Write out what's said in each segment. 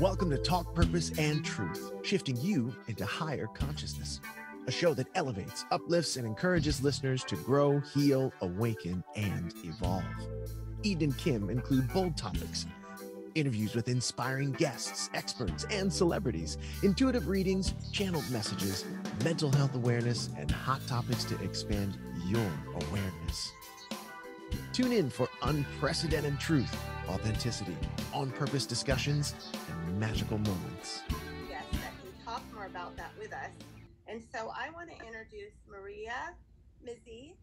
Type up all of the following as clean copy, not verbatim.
Welcome to Talk Purpose and Truth, shifting you into higher consciousness, a show that elevates, uplifts, and encourages listeners to grow, heal, awaken, and evolve. Eden and Kim include bold topics, interviews with inspiring guests, experts, and celebrities, intuitive readings, channeled messages, mental health awareness, and hot topics to expand your awareness. Tune in for unprecedented truth, authenticity, on-purpose discussions, and magical moments. Yes, that can talk more about that with us. And so I want to introduce Maria Mizzi,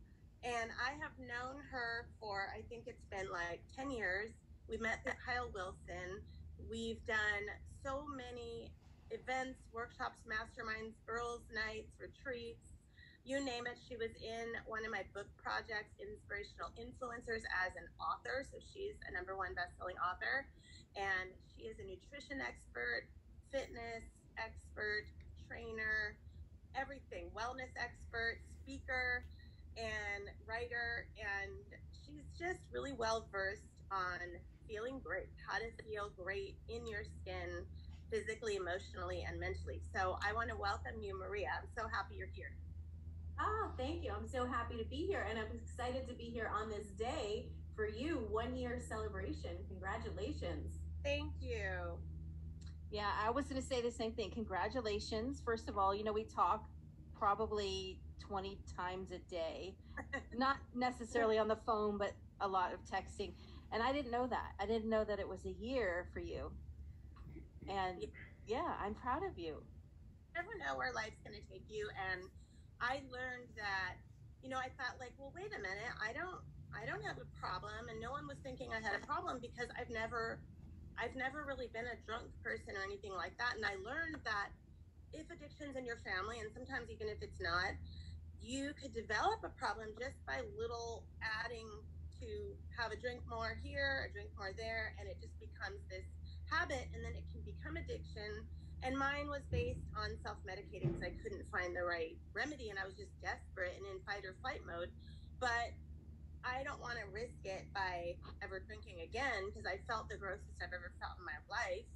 and I have known her for, I think it's been like 10 years. We met at Kyle Wilson. We've done so many events, workshops, masterminds, girls' nights, retreats, you name it. She was in one of my book projects, Inspirational Influencers, as an author. So she's a #1 best-selling author, and she is a nutrition expert, fitness expert, trainer, everything, wellness expert, speaker, and writer. And she's just really well-versed on feeling great, how to feel great in your skin, physically, emotionally, and mentally. So I want to welcome you, Maria. I'm so happy you're here. Oh, thank you. I'm so happy to be here, and I'm excited to be here on this day for you, 1-year celebration. Congratulations. Thank you. Yeah, I was going to say the same thing. Congratulations. First of all, you know, we talk probably 20 times a day, not necessarily on the phone, but a lot of texting. And I didn't know that. I didn't know that it was a year for you. And yeah, I'm proud of you. You never know where life's going to take you. And I learned that, you know, I thought like, well, wait a minute, I don't have a problem, and no one was thinking I had a problem because I've never really been a drunk person or anything like that. And I learned that if addiction's in your family, and sometimes even if it's not, you could develop a problem just by little adding to have a drink more here, a drink more there, and it just becomes this habit, and then it can become addiction. And mine was based on self-medicating because I couldn't find the right remedy, and I was just desperate and in fight or flight mode. But I don't want to risk it by ever drinking again because I felt the grossest I've ever felt in my life.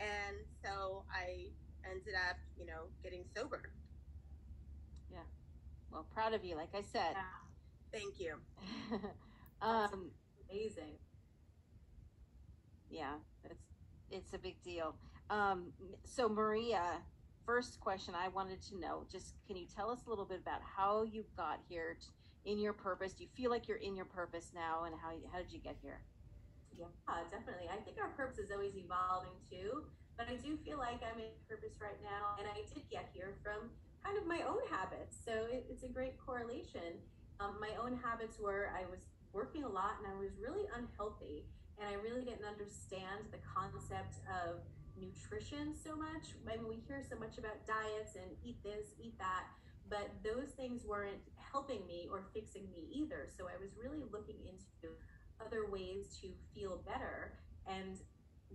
And so I ended up, you know, getting sober. Yeah. Well, proud of you, like I said. Yeah. Thank you. Amazing. Yeah, it's a big deal. So Maria, first question I wanted to know, just can you tell us a little bit about how you got here in your purpose? Do you feel like you're in your purpose now, and how did you get here? Yeah, definitely. I think our purpose is always evolving too, but I do feel like I'm in purpose right now, and I did get here from kind of my own habits. So it's a great correlation. My own habits were I was working a lot and I was really unhealthy, and I really didn't understand the concept of nutrition so much. I mean, we hear so much about diets and eat this, eat that, but those things weren't helping me or fixing me either. So I was really looking into other ways to feel better and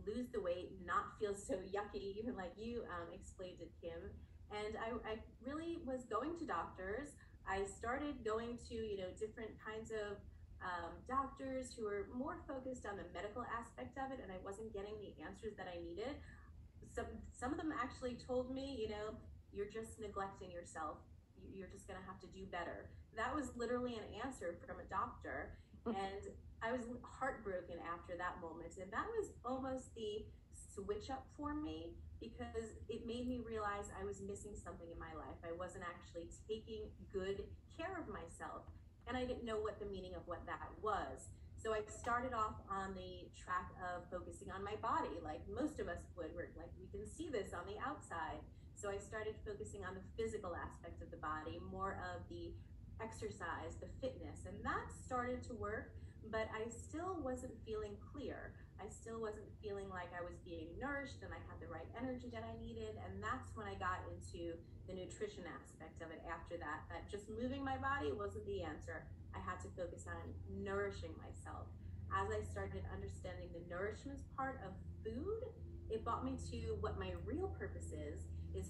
lose the weight, not feel so yucky, even like you explained it, Kim. And I really was going to doctors. I started going to, you know, different kinds of doctors who were more focused on the medical aspect of it, and I wasn't getting the answers that I needed. Some of them actually told me, you know, you're just neglecting yourself. You're just going to have to do better. That was literally an answer from a doctor, and I was heartbroken after that moment. And that was almost the switch up for me because it made me realize I was missing something in my life. I wasn't actually taking good care of myself. And I didn't know what the meaning of what that was. So I started off on the track of focusing on my body, like most of us would. We're like, we can see this on the outside. So I started focusing on the physical aspect of the body, more of the exercise, the fitness, and that started to work, but I still wasn't feeling clear. I still wasn't feeling like I was being nourished and I had the right energy that I needed. And that's when I got into the nutrition aspect of it after that, that just moving my body wasn't the answer. I had to focus on nourishing myself. As I started understanding the nourishment part of food, it brought me to what my real purpose is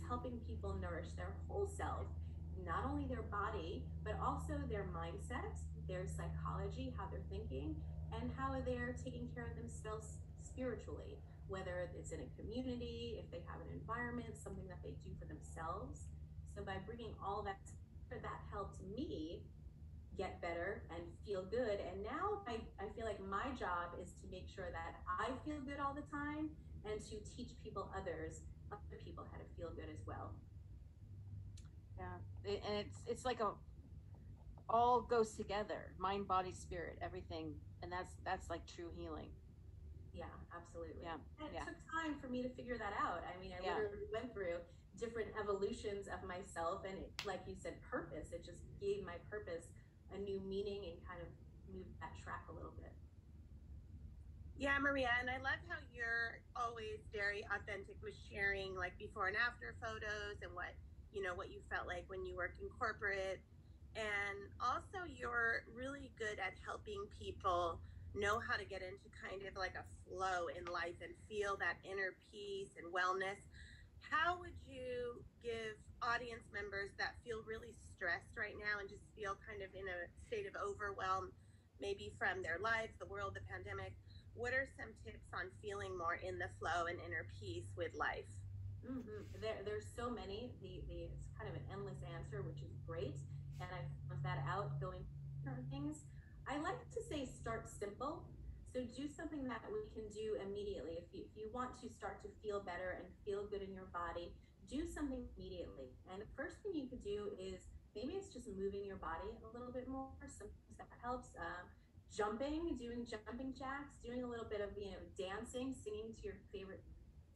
helping people nourish their whole self, not only their body, but also their mindset, their psychology, how they're thinking, and how they're taking care of themselves spiritually. whether it's in a community, if they have an environment, something that they do for themselves. So by bringing all that together, that helped me get better and feel good. And now I feel like my job is to make sure that I feel good all the time and to teach other people how to feel good as well. Yeah, and it's like all goes together, mind, body, spirit, everything. And that's like true healing. Yeah, absolutely. Yeah. And it took time for me to figure that out. I mean, I literally went through different evolutions of myself, and it, like you said, purpose, it just gave my purpose a new meaning and kind of moved that track a little bit. Yeah, Maria, and I love how you're always very authentic with sharing like before and after photos and what you felt like when you worked in corporate. And also you're really good at helping people know how to get into kind of like a flow in life and feel that inner peace and wellness. How would you give audience members that feel really stressed right now and just feel kind of in a state of overwhelm, maybe from their lives, the world, the pandemic? What are some tips on feeling more in the flow and inner peace with life? Mm-hmm. There's so many. It's kind of an endless answer, which is great. And I found that out going through things. I like to say start simple. So do something that we can do immediately. If you want to start to feel better and feel good in your body, do something immediately. And the first thing you could do is maybe it's just moving your body a little bit more. Sometimes that helps. Jumping, doing jumping jacks, doing a little bit of dancing, singing to your favorite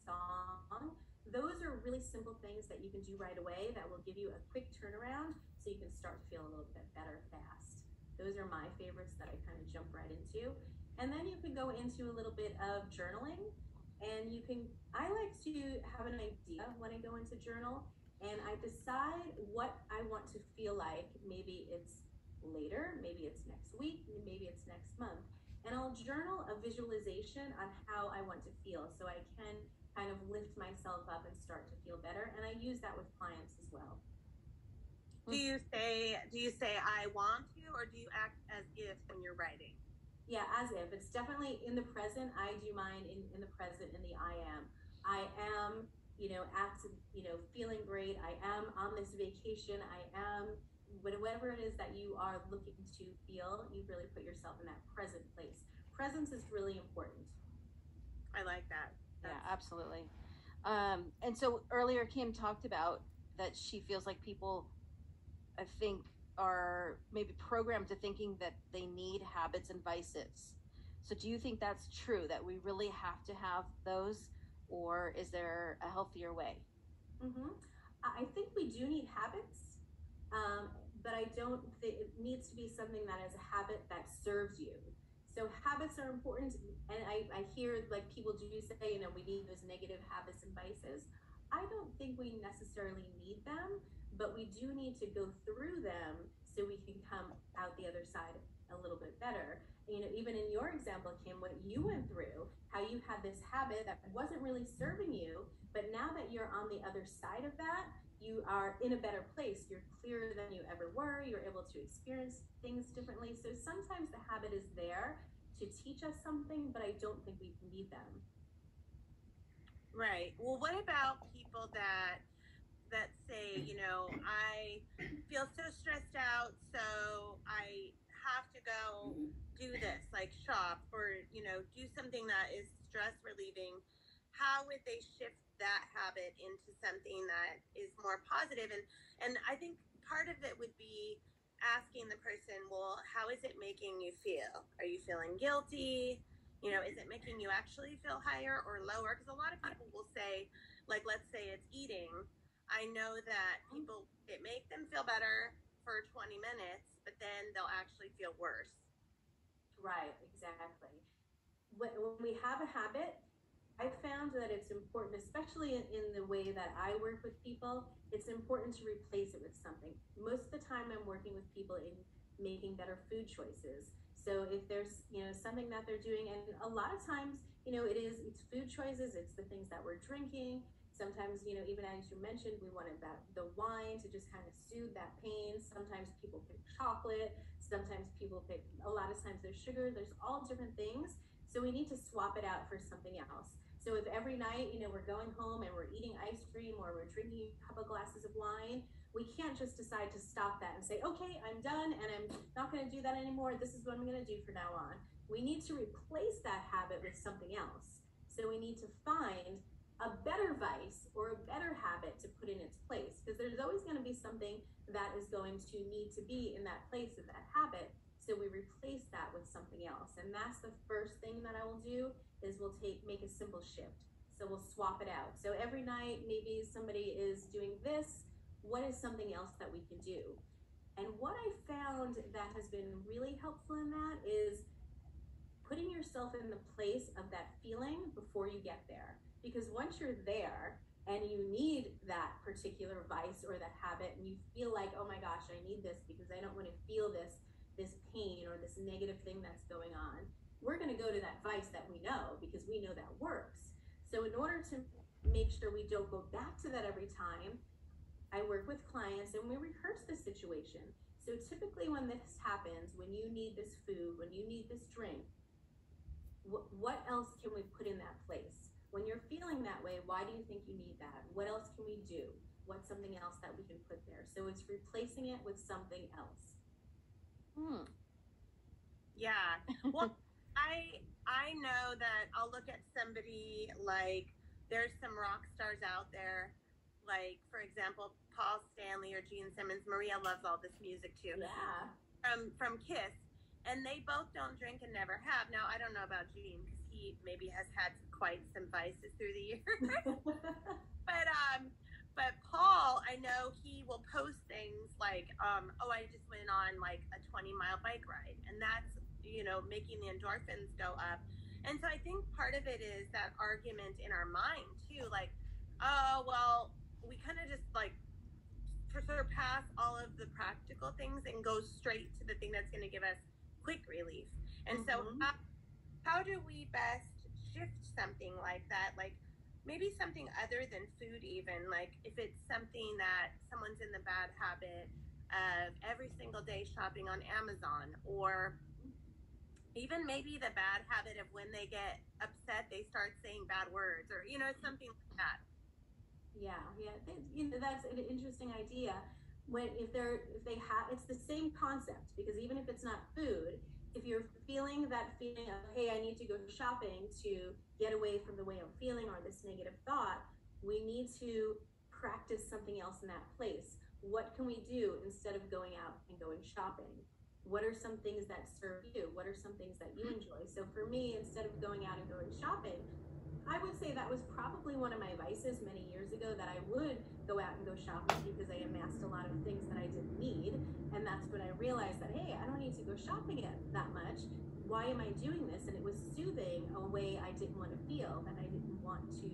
song. Those are really simple things that you can do right away that will give you a quick turnaround so you can start to feel a little bit better fast. Those are my favorites that I kind of jump right into. And then you can go into a little bit of journaling, and I like to have an idea when I go into journal, and I decide what I want to feel like. Maybe it's later, maybe it's next week, maybe it's next month. And I'll journal a visualization on how I want to feel so I can kind of lift myself up and start to feel better. And I use that with clients as well. Do you say I want to, or do you act as if when you're writing? Yeah, as if. It's definitely in the present. I do mine in the present, in the I am. I am, feeling great. I am on this vacation. I am. Whatever it is that you are looking to feel, you really put yourself in that present place. Presence is really important. I like that. Yeah, absolutely. And so earlier Kim talked about that she feels like people, I think, are maybe programmed to thinking that they need habits and vices. So do you think that's true, that we really have to have those, or is there a healthier way? Mm-hmm. I think we do need habits. But I don't think it needs to be something that is a habit that serves you. So habits are important. And I hear like people do say, we need those negative habits and vices. I don't think we necessarily need them, but we do need to go through them so we can come out the other side a little bit better. Even in your example, Kim, what you went through, how you had this habit that wasn't really serving you, but now that you're on the other side of that, you are in a better place. You're clearer than you ever were. You're able to experience things differently. So sometimes the habit is there to teach us something, but I don't think we need them. Right. Well, what about people that say, I feel so stressed out, so I have to go do this, like shop or, do something that is stress relieving. How would they shift that habit into something that is more positive? And I think part of it would be asking the person, well, how is it making you feel? Are you feeling guilty? Is it making you actually feel higher or lower? Because a lot of people will say, like, let's say it's eating. I know that people, it makes them feel better for 20 minutes, but then they'll actually feel worse. Right, exactly. When we have a habit, I found that it's important, especially in the way that I work with people, it's important to replace it with something. Most of the time I'm working with people in making better food choices. So if there's, something that they're doing, and a lot of times, it's food choices, it's the things that we're drinking. Sometimes, even as you mentioned, we wanted the wine to just kind of soothe that pain. Sometimes people pick chocolate. Sometimes people pick, a lot of times there's sugar. There's all different things. So we need to swap it out for something else. So if every night, we're going home and we're eating ice cream or we're drinking a couple glasses of wine, we can't just decide to stop that and say, okay, I'm done and I'm not going to do that anymore. This is what I'm going to do from now on. We need to replace that habit with something else. So we need to find a better vice or a better habit to put in its place, because there's always going to be something that is going to need to be in that place of that habit. So we replace that with something else. And that's the first thing that I will do is we'll make a simple shift. So we'll swap it out. So every night, maybe somebody is doing this. What is something else that we can do? And what I found that has been really helpful in that is putting yourself in the place of that feeling before you get there. Because once you're there and you need that particular vice or that habit and you feel like, oh my gosh, I need this because I don't want to feel this pain or this negative thing that's going on, we're going to go to that vice that we know because we know that works. So in order to make sure we don't go back to that every time, I work with clients and we rehearse the situation. So typically when this happens, when you need this food, when you need this drink, what else can we put in that place? When you're feeling that way, why do you think you need that? What else can we do? What's something else that we can put there? So it's replacing it with something else. Yeah. Well, I know that I'll look at somebody like there's some rock stars out there. Like, for example, Paul Stanley or Gene Simmons. Maria loves all this music, too. Yeah. From Kiss. And they both don't drink and never have. Now, I don't know about Gene, because he maybe has had quite some vices through the years. But Paul, I know he will post things like, I just went on, like, a 20-mile bike ride. And that's, making the endorphins go up. And so I think part of it is that argument in our mind, too. Like, oh, well, we kind of just like surpass all of the practical things and go straight to the thing that's going to give us quick relief. And so how do we best shift something like that? Like maybe something other than food even, like if it's something that someone's in the bad habit of every single day shopping on Amazon, or even maybe the bad habit of when they get upset, they start saying bad words or, something like that. Yeah. That's an interesting idea. If they have, it's the same concept, because even if it's not food, if you're feeling that feeling of, hey, I need to go shopping to get away from the way I'm feeling or this negative thought, we need to practice something else in that place. What can we do instead of going out and going shopping? What are some things that serve you? What are some things that you enjoy? So for me, instead of going out and going shopping, I would say that was probably one of my vices many years ago, that I would go out and go shopping because I amassed a lot of things that I didn't need. And that's when I realized that, hey, I don't need to go shopping that much. Why am I doing this? And it was soothing a way I didn't want to feel, that I didn't want to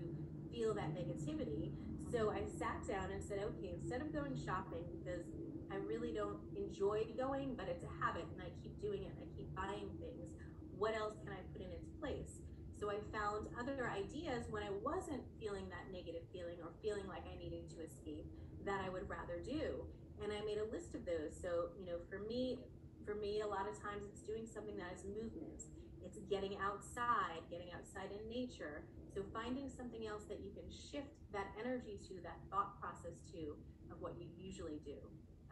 feel that negativity. So I sat down and said, okay, instead of going shopping, because I really don't enjoy going, but it's a habit and I keep doing it and I keep buying things, what else can I put in its place? So I found other ideas when I wasn't feeling that negative feeling or feeling like I needed to escape, that I would rather do. And I made a list of those. So, for me, a lot of times it's doing something that is movement. It's getting outside in nature. So finding something else that you can shift that energy to, that thought process to, of what you usually do.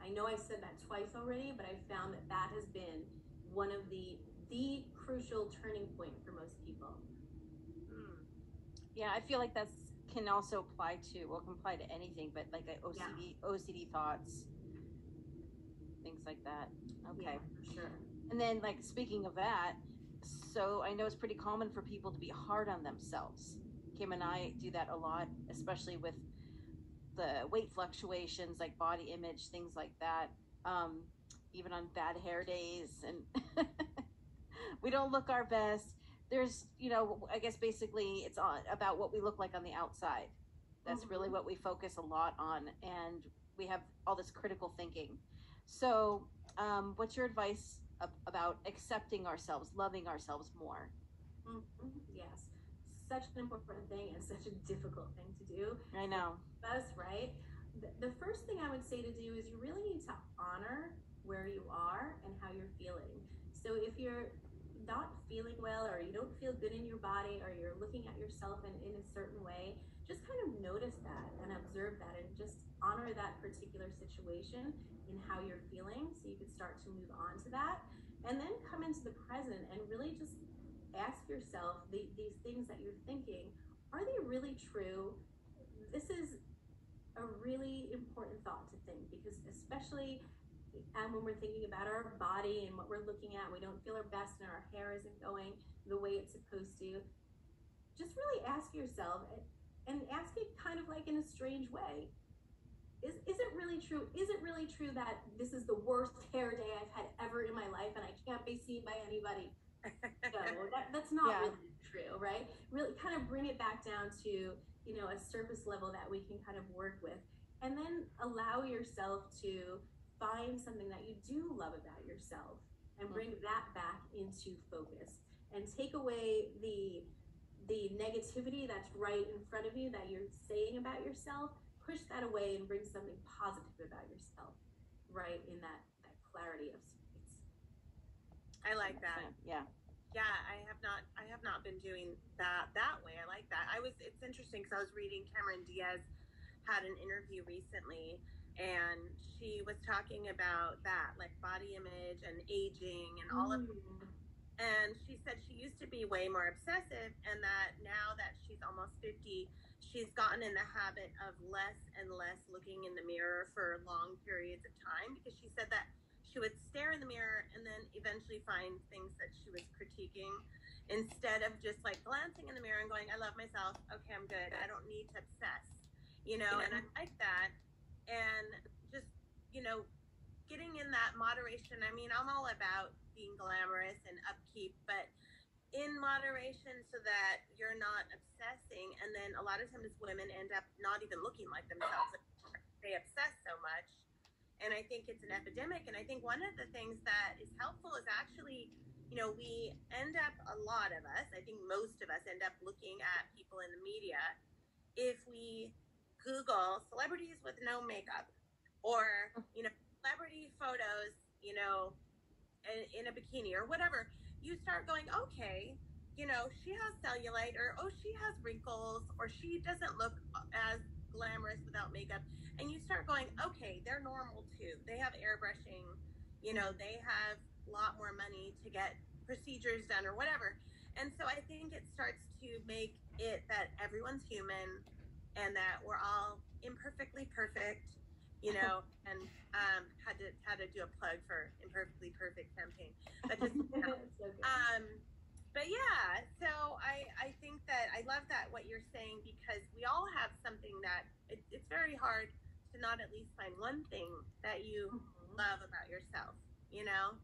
I know I've said that twice already, but I found that has been one of the crucial turning point for most people. Yeah, I feel like that can also apply to anything, but like the OCD, yeah. OCD thoughts, things like that. Okay, yeah, for sure. And then, like, speaking of that, so I know it's pretty common for people to be hard on themselves. Kim and I do that a lot, especially with the weight fluctuations, like body image, things like that. Even on bad hair days, and we don't look our best. There's, I guess basically it's about what we look like on the outside. That's really what we focus a lot on. And we have all this critical thinking. So what's your advice about accepting ourselves, loving ourselves more? Yes. Such an important thing and such a difficult thing to do. I know. That's right. The first thing I would say to do is you really need to honor where you are and how you're feeling. So if you're not feeling well, or you don't feel good in your body, or you're looking at yourself in a certain way, just kind of notice that and observe that and just honor that particular situation in how you're feeling, so you can start to move on to that. And then come into the present and really just ask yourself, these things that you're thinking, are they really true? This is a really important thought to think, because especially when we're thinking about our body and what we're looking at, we don't feel our best and our hair isn't going the way it's supposed to. Just really ask yourself, and ask it kind of like in a strange way. Is it really true? Is it really true that this is the worst hair day I've had ever in my life and I can't be seen by anybody? No, that's not really true, right? Really kind of bring it back down to, you know, a surface level that we can kind of work with. And then allow yourself to find something that you do love about yourself and bring that back into focus, and take away the negativity that's right in front of you that you're saying about yourself. Push that away and bring something positive about yourself right in that clarity of space. I like that. Yeah, I have not been doing that way. I like that. It's interesting, because I was reading Cameron Diaz had an interview recently, and she was talking about that, like body image and aging and all of that. And she said she used to be way more obsessive, and that now that she's almost 50, she's gotten in the habit of less and less looking in the mirror for long periods of time, because she said that she would stare in the mirror and then eventually find things that she was critiquing, instead of just like glancing in the mirror and going, I love myself. Okay, I'm good. I don't need to obsess, you know, and I like that. And just, you know, getting in that moderation. I mean, I'm all about being glamorous and upkeep, but in moderation, so that you're not obsessing. And then a lot of times women end up not even looking like themselves anymore. They obsess so much. And I think it's an epidemic. And I think one of the things that is helpful is actually, you know, we end up, a lot of us, I think most of us end up looking at people in the media. If we Google celebrities with no makeup, or, you know, celebrity photos, you know, in a bikini or whatever, you start going, okay, you know, she has cellulite, or, oh, she has wrinkles, or she doesn't look as glamorous without makeup. And you start going, okay, they're normal too. They have airbrushing, you know, they have a lot more money to get procedures done or whatever. And so I think it starts to make it that everyone's human, and that we're all imperfectly perfect, you know, and had to do a plug for Imperfectly Perfect campaign, but just, you know, so but yeah, so I think that I love that what you're saying, because we all have something that it's very hard to not at least find one thing that you love about yourself, you know.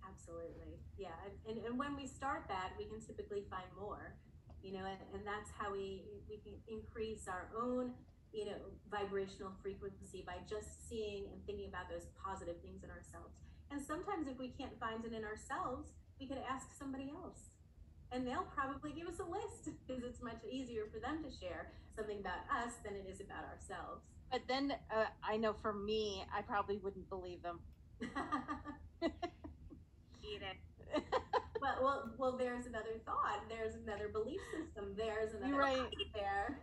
Absolutely, yeah, and when we start that, we can typically find more. You know, and that's how we can increase our own, you know, vibrational frequency by just seeing and thinking about those positive things in ourselves. And sometimes if we can't find it in ourselves, we could ask somebody else, and they'll probably give us a list, because it's much easier for them to share something about us than it is about ourselves. But then I know for me, I probably wouldn't believe them. Eat it. But, well, there's another thought. There's another belief system. There's another there.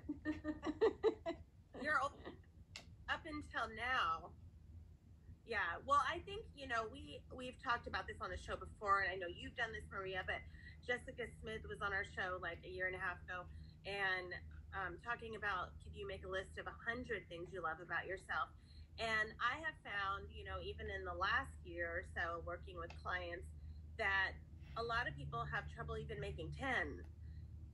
You're open. Up until now. Yeah. Well, I think, you know, we've talked about this on the show before, and I know you've done this, Maria, but Jessica Smith was on our show like a year and a half ago, and talking about, could you make a list of 100 things you love about yourself? And I have found, you know, even in the last year or so working with clients, that a lot of people have trouble even making 10,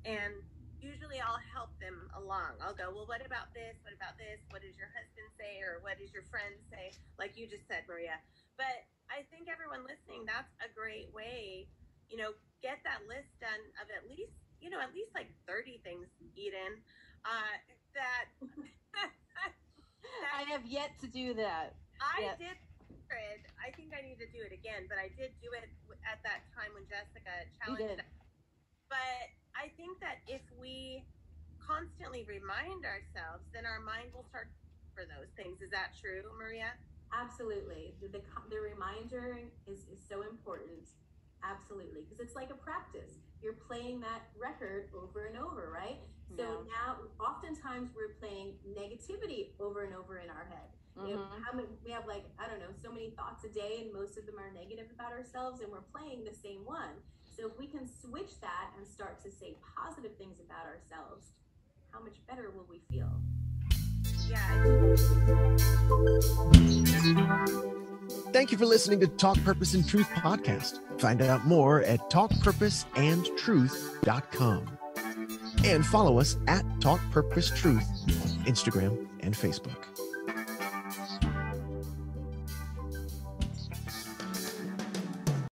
and usually I'll help them along. I'll go, well, what about this? What about this? What does your husband say? Or what does your friend say? Like you just said, Maria. But I think everyone listening, that's a great way, you know, get that list done of at least, you know, at least like 30 things, Eden, that, that I have yet to do that. I think I need to do it again, but I did do it at that time when Jessica challenged us. But I think that if we constantly remind ourselves, then our mind will start for those things. Is that true, Maria? Absolutely. The reminder is so important. Absolutely, because it's like a practice. You're playing that record over and over, right? Yeah. So now, oftentimes we're playing negativity over and over in our head. Mm-hmm. You know, we have like, I don't know, so many thoughts a day, and most of them are negative about ourselves, and we're playing the same one. So if we can switch that and start to say positive things about ourselves, how much better will we feel? Yeah. Thank you for listening to Talk Purpose and Truth podcast. Find out more at talkpurposeandtruth.com. And follow us at Talk Purpose Truth on Instagram and Facebook.